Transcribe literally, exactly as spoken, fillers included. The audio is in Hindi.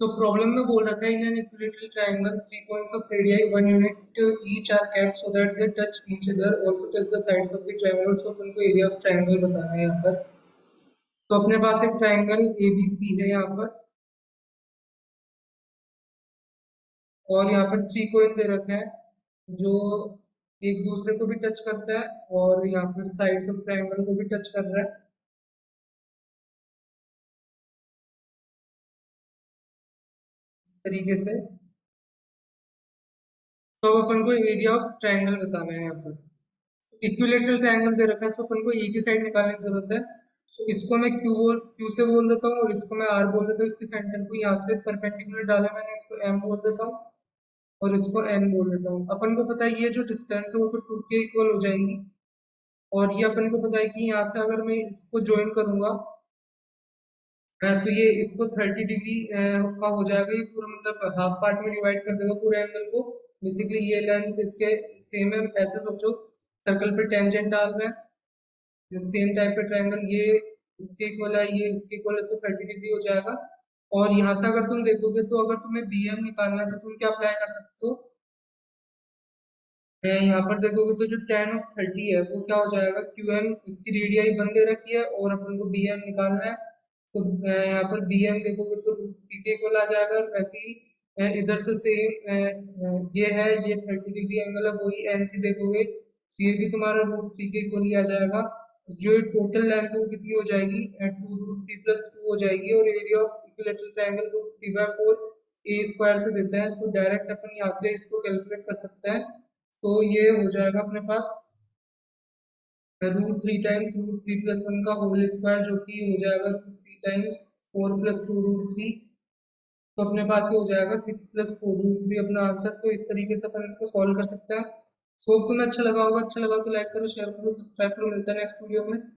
तो प्रॉब्लम में बोल रखा है in an equilateral triangle three points of radii one unit each are kept so that they touch each other also touch the sides of the triangle. So अपन को एरिया ऑफ ट्रायंगल बताना है यहाँ पर। तो अपने पास एक ट्रायंगल एबीसी है यहाँ पर, और यहाँ पर थ्री कोइन दे रखा है जो एक दूसरे को भी टच करता है और यहाँ पर साइड्स ऑफ ट्रायंगल को भी टच कर रहा है। तरीके से तो अपन को एरिया ऑफ ट्रायंगल बताना है यहाँ पर। इक्विलेटरल ट्रायंगल दे रखा है, सो अपन को एक ही साइड निकालने की जरूरत है। सो इसको मैं क्यू बोल क्यू से बोल देता हूँ और इसको मैं आर बोल देता हूँ। इसके सेंटर को यहाँ से परपेंडिकुलर डाला मैंने, इसको एम बोल देता हूँ और इसको एन बोल देता हूँ। अपन को पता है ये जो डिस्टेंस है वो तो टू के इक्वल हो जाएगी, और ये अपन को पता है कि यहाँ से अगर मैं इसको ज्वाइन करूंगा तो ये इसको थर्टी डिग्री का हो जाएगा। ये पूरा मतलब हाफ पार्ट में डिवाइड कर देगा पूरे एंगल को। बेसिकली ये लेंथ इसके सेम है, ऐसे सोचो सर्कल पे टेंजेंट डाल रहा है, सेम टाइप का ट्रायंगल ये इसके इक्वल है, ये इसके इक्वल है, इसको थर्टी डिग्री हो जाएगा। और यहाँ से अगर तुम देखोगे तो अगर तुम्हें बी एम निकालना है तो तुम क्या अप्लाई कर सकते हो, यहाँ पर देखोगे तो जो टेन ऑफ थर्टी है वो क्या हो जाएगा, क्यू एम इसकी रेडियाई वन दे रखी है और अपन को बी एम निकालना है। तो यहाँ पर बी एम देखोगे तो रूट थ्री के इक्वल आ जाएगा। और वैसे ही इधर से सेम ये है, ये थर्टी डिग्री एंगल है, वही एन सी देखोगे तो ये भी तुम्हारा रूट थ्री के इक्वल ही आ जाएगा। जो टोटल लेंथ है वो कितनी हो जाएगी, two root three plus two हो जाएगी। और area of equilateral triangle root three by four A square से देते हैं। सो डायरेक्ट अपन यहाँ से इसको कैलकुलेट कर सकते हैं। तो ये हो जाएगा अपने पास root three times root three plus one का होल स्क्वायर, जो कि हो जाएगा root three times four plus two root three. तो अपने पास ये हो जाएगा six plus four root three अपना आंसर। तो इस तरीके से अपन इसको सॉल्व कर सकते हैं। सो तुम्हें अच्छा लगा होगा, अच्छा लगा तो लाइक करो, शेयर करो, सब्सक्राइब करो। मिलता है नेक्स्ट वीडियो में।